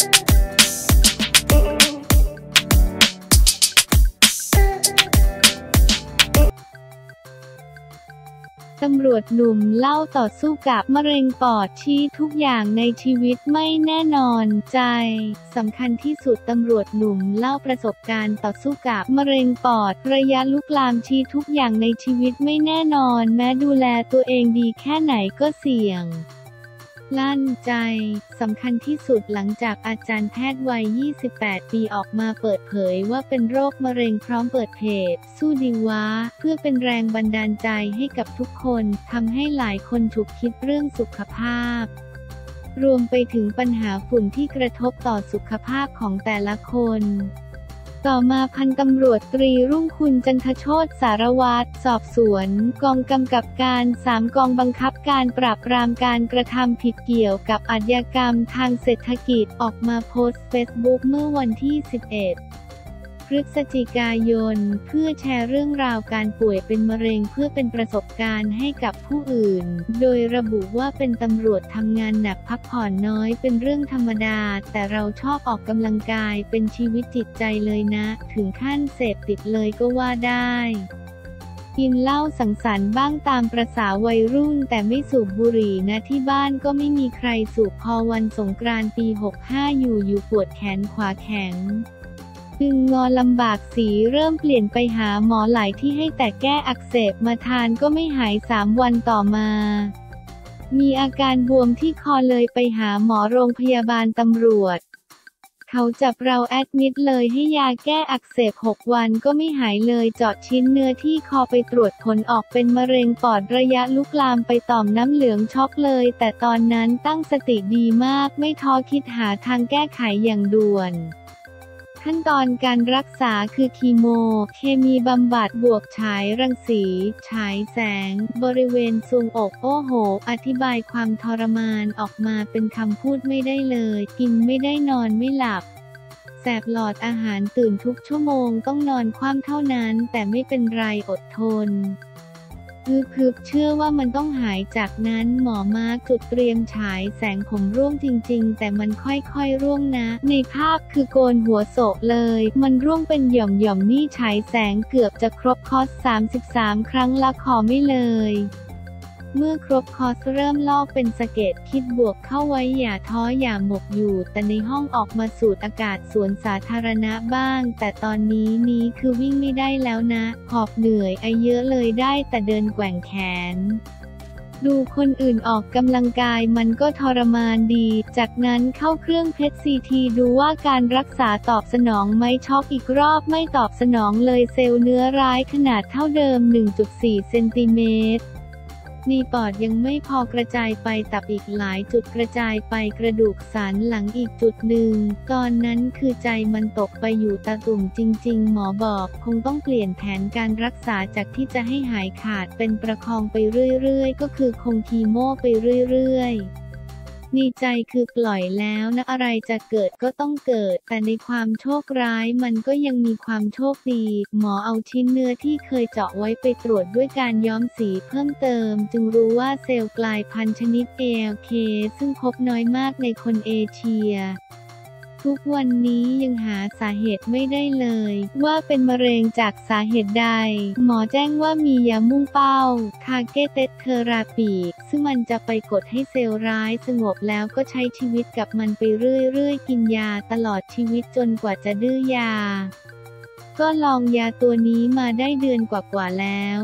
ตำรวจหนุ่มเล่าต่อสู้กับมะเร็งปอดที่ทุกอย่างในชีวิตไม่แน่นอนใจสำคัญที่สุดตำรวจหนุ่มเล่าประสบการณ์ต่อสู้กับมะเร็งปอดระยะลุกลามที่ทุกอย่างในชีวิตไม่แน่นอนแม้ดูแลตัวเองดีแค่ไหนก็เสี่ยงลั่นใจสำคัญที่สุดหลังจากอาจารย์แพทย์วัย 28 ปีออกมาเปิดเผยว่าเป็นโรคมะเร็งพร้อมเปิดเพจสู้ดีวะเพื่อเป็นแรงบันดาลใจให้กับทุกคนทำให้หลายคนฉุกคิดเรื่องสุขภาพรวมไปถึงปัญหาฝุ่นที่กระทบต่อสุขภาพของแต่ละคนต่อมาพันตำรวจตรีรุ่งคุณจันทโชติสารวัตรสอบสวนกองกำกับการ3กองบังคับการปราบปรามการกระทำผิดเกี่ยวกับอาชญากรรมทางเศรษฐกิจออกมาโพสต์เฟซบุ๊กเมื่อวันที่ 11 พฤศจิกายนเพื่อแชร์เรื่องราวการป่วยเป็นมะเร็งเพื่อเป็นประสบการณ์ให้กับผู้อื่นโดยระบุว่าเป็นตำรวจทำงานหนักพักผ่อนน้อยเป็นเรื่องธรรมดาแต่เราชอบออกกำลังกายเป็นชีวิตจิตใจเลยนะถึงขั้นเสพติดเลยก็ว่าได้กินเหล้าสังสรรค์บ้างตามประสาวัยรุ่นแต่ไม่สูบบุหรี่นะที่บ้านก็ไม่มีใครสูบพอวันสงกรานต์ปี 65 อยู่ปวดแขนขวาแข็งตึงงอลำบากสีเริ่มเปลี่ยนไปหาหมอหลายที่ให้แต่แก้อักเสบมาทานก็ไม่หาย3วันต่อมามีอาการบวมที่คอเลยไปหาหมอโรงพยาบาลตำรวจเขาจับเราแอดมิดเลยให้ยาแก้อักเสบ6วันก็ไม่หายเลยเจาะชิ้นเนื้อที่คอไปตรวจผลออกเป็นมะเร็งปอดระยะลุกลามไปต่อมน้ำเหลืองช็อกเลยแต่ตอนนั้นตั้งสติดีมากไม่ท้อคิดหาทางแก้ไขอย่างด่วนขั้นตอนการรักษาคือคีโมเคมีบำบัดบวกฉายรังสีฉายแสงบริเวณทรวงอกโอ้โหอธิบายความทรมานออกมาเป็นคำพูดไม่ได้เลยกินไม่ได้นอนไม่หลับแสบหลอดอาหารตื่นทุกชั่วโมงต้องนอนคว่ำเท่านั้นแต่ไม่เป็นไรอดทนคือเชื่อว่ามันต้องหายจากนั้นหมอมาจุดเตรียมฉายแสงผมร่วงจริงๆแต่มันค่อยๆร่วงนะในภาพคือโกนหัวโศกเลยมันร่วงเป็นหย่อมๆนี่ฉายแสงเกือบจะครบคอร์ส33 ครั้งละคอไม่เลยเมื่อครบคอร์สเริ่มลอกเป็นสะเก็ดคิดบวกเข้าไว้อย่าท้ออย่าหมกอยู่แต่ในห้องออกมาสูดอากาศสวนสาธารณะบ้างแต่ตอนนี้คือวิ่งไม่ได้แล้วนะหอบเหนื่อยไอเยอะเลยได้แต่เดินแกว่งแขนดูคนอื่นออกกำลังกายมันก็ทรมานดีจากนั้นเข้าเครื่องเพชรซีทีดูว่าการรักษาตอบสนองไหมช็อกอีกรอบไม่ตอบสนองเลยเซลล์เนื้อร้ายขนาดเท่าเดิม 1.4 เซนติเมตรนี่ปอดยังไม่พอกระจายไปตับอีกหลายจุดกระจายไปกระดูกสันหลังอีกจุดหนึ่งตอนนั้นคือใจมันตกไปอยู่ตาตุ่มจริงๆหมอบอกคงต้องเปลี่ยนแผนการรักษาจากที่จะให้หายขาดเป็นประคองไปเรื่อยๆก็คือคงคีโมไปเรื่อยๆในใจคือปล่อยแล้วนะอะไรจะเกิดก็ต้องเกิดแต่ในความโชคร้ายมันก็ยังมีความโชคดีหมอเอาชิ้นเนื้อที่เคยเจาะไว้ไปตรวจด้วยการย้อมสีเพิ่มเติมจึงรู้ว่าเซลล์กลายพันธุ์ชนิด ALK ซึ่งพบน้อยมากในคนเอเชียทุกวันนี้ยังหาสาเหตุไม่ได้เลยว่าเป็นมะเร็งจากสาเหตุใดหมอแจ้งว่ามียามุ่งเป้า Targeted Therapy ซึ่งมันจะไปกดให้เซลล์ร้ายสงบแล้วก็ใช้ชีวิตกับมันไปเรื่อยๆกินยาตลอดชีวิตจนกว่าจะดื้อยาก็ลองยาตัวนี้มาได้เดือนกว่าๆแล้ว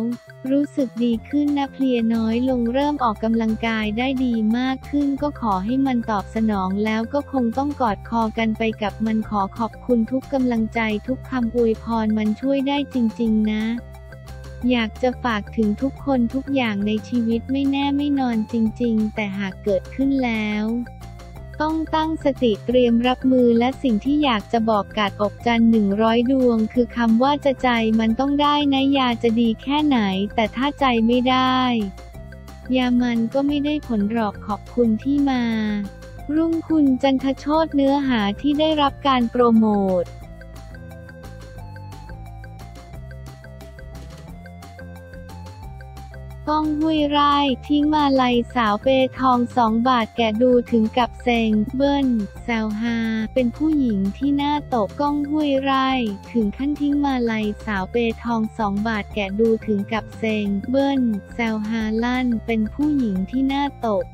รู้สึกดีขึ้นนะเพลียน้อยลงเริ่มออกกำลังกายได้ดีมากขึ้นก็ขอให้มันตอบสนองแล้วก็คงต้องกอดคอกันไปกับมันขอขอบคุณทุกกำลังใจทุกคำอวยพรมันช่วยได้จริงๆนะอยากจะฝากถึงทุกคนทุกอย่างในชีวิตไม่แน่ไม่นอนจริงๆแต่หากเกิดขึ้นแล้วต้องตั้งสติเตรียมรับมือและสิ่งที่อยากจะบอกกาดอกจัน100ดวงคือคำว่าจะใจมันต้องได้นะยาจะดีแค่ไหนแต่ถ้าใจไม่ได้ยามันก็ไม่ได้ผลหรอกขอบคุณที่มารุ่งคุณจันทโชติเนื้อหาที่ได้รับการโปรโมท ก้องห้วยไร่ทิ้งมาลัยสาวเปทอง2 บาทแกดูถึงกับเซ็งเบิ้ลแซวฮาเป็นผู้หญิงที่หน้าตกก้องห้วยไร่ถึงขั้นทิ้งมาลัยสาวเปทอง2 บาทแกดูถึงกับเซ็งเบิ้ลแซวฮาลั่นเป็นผู้หญิงที่หน้าตก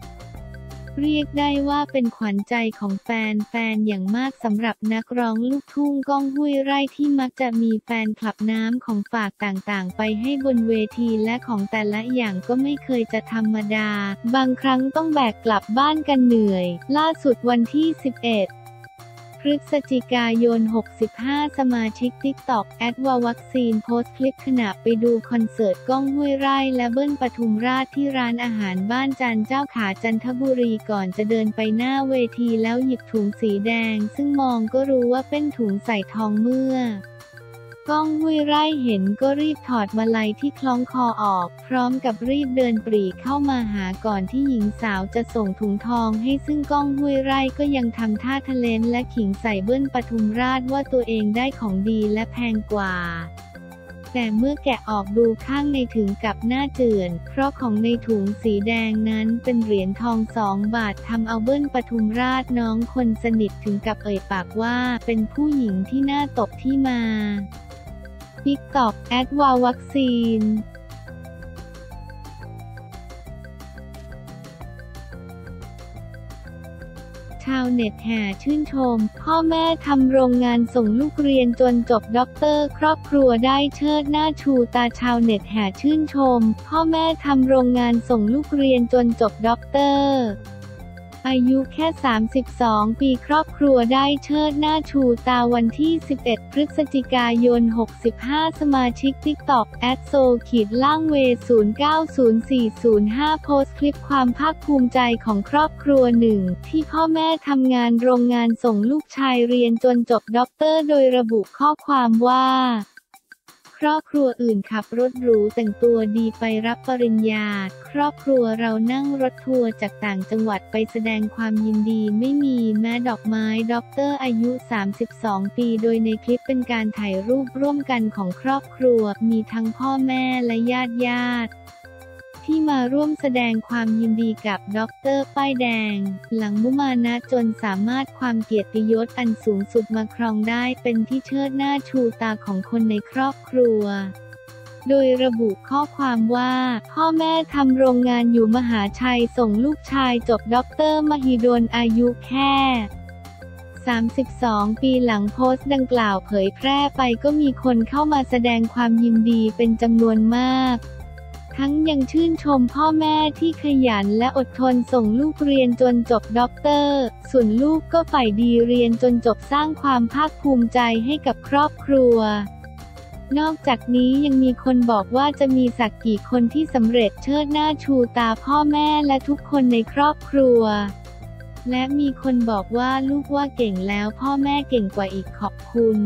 เรียกได้ว่าเป็นขวัญใจของแฟนอย่างมากสำหรับนักร้องลูกทุ่งก้องห้วยไร่ที่มักจะมีแฟนคลับน้ำของฝากต่างๆไปให้บนเวทีและของแต่ละอย่างก็ไม่เคยจะธรรมดาบางครั้งต้องแบกกลับบ้านกันเหนื่อยล่าสุดวันที่11 พฤศจิกายน 65สมาชิก TikTok แอดวาวัคซีนโพสต์คลิปขณะไปดูคอนเสิร์ตก้องห้วยไร่และเบิ้ลปทุมราชที่ร้านอาหารบ้านจันเจ้าขาจันทบุรีก่อนจะเดินไปหน้าเวทีแล้วหยิบถุงสีแดงซึ่งมองก็รู้ว่าเป็นถุงใส่ทองเมื่อก้องห้วยไร่เห็นก็รีบถอดมาลัยที่คล้องคอออกพร้อมกับรีบเดินปรีเข้ามาหาก่อนที่หญิงสาวจะส่งถุงทองให้ซึ่งก้องห้วยไร่ก็ยังทำท่าทะเลนและขิงใส่เบิ้ลปทุมราชว่าตัวเองได้ของดีและแพงกว่าแต่เมื่อแกะออกดูข้างในถึงกับหน้าเจือนเพราะของในถุงสีแดงนั้นเป็นเหรียญทอง2 บาททำเอาเบิ้ลปทุมราชน้องคนสนิทถึงกับเอ่ยปากว่าเป็นผู้หญิงที่หน้าตบที่มาTikTok แอดวาวัคซีนชาวเน็ตแห่ชื่นชมพ่อแม่ทำโรงงานส่งลูกเรียนจนจบด็อกเตอร์ครอบครัวได้เชิดหน้าชูตาชาวเน็ตแห่ชื่นชมพ่อแม่ทำโรงงานส่งลูกเรียนจนจบด็อกเตอร์อายุแค่32ปีครอบครัวได้เชิดหน้าชูตาวันที่ 11 พฤศจิกายน 65สมาชิก TikTok แอดโซขีดล่างเว090405โพสต์คลิปความภาคภูมิใจของครอบครัวหนึ่งที่พ่อแม่ทำงานโรงงานส่งลูกชายเรียนจนจบด็อกเตอร์โดยระบุข้อความว่าครอบครัวอื่นขับรถหรูแต่งตัวดีไปรับปริญญาครอบครัวเรานั่งรถทัวร์จากต่างจังหวัดไปแสดงความยินดีไม่มีแม้ดอกไม้ด็อกเตอร์อายุ32ปีโดยในคลิปเป็นการถ่ายรูปร่วมกันของครอบครัวมีทั้งพ่อแม่และญาติที่มาร่วมแสดงความยินดีกับด็อกเตอร์ป้ายแดงหลังมุมานะจนสามารถความเกียรติยศอันสูงสุดมาครองได้เป็นที่เชิดหน้าชูตาของคนในครอบครัวโดยระบุข้อความว่าพ่อแม่ทำโรงงานอยู่มหาชัยส่งลูกชายจบด็อกเตอร์มหิดลอายุแค่32ปีหลังโพสต์ดังกล่าวเผยแพร่ไปก็มีคนเข้ามาแสดงความยินดีเป็นจำนวนมากทั้งยังชื่นชมพ่อแม่ที่ขยันและอดทนส่งลูกเรียนจนจบด็อกเตอร์ส่วนลูกก็ใฝ่ดีเรียนจนจบสร้างความภาคภูมิใจให้กับครอบครัวนอกจากนี้ยังมีคนบอกว่าจะมีสักกี่คนที่สำเร็จเชิดหน้าชูตาพ่อแม่และทุกคนในครอบครัวและมีคนบอกว่าลูกว่าเก่งแล้วพ่อแม่เก่งกว่าอีกขอบคุณ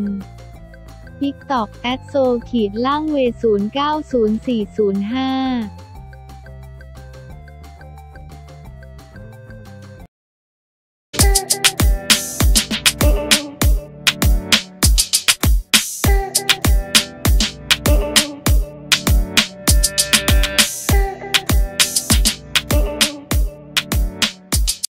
TikTok แอดโซขีดล่างเว090405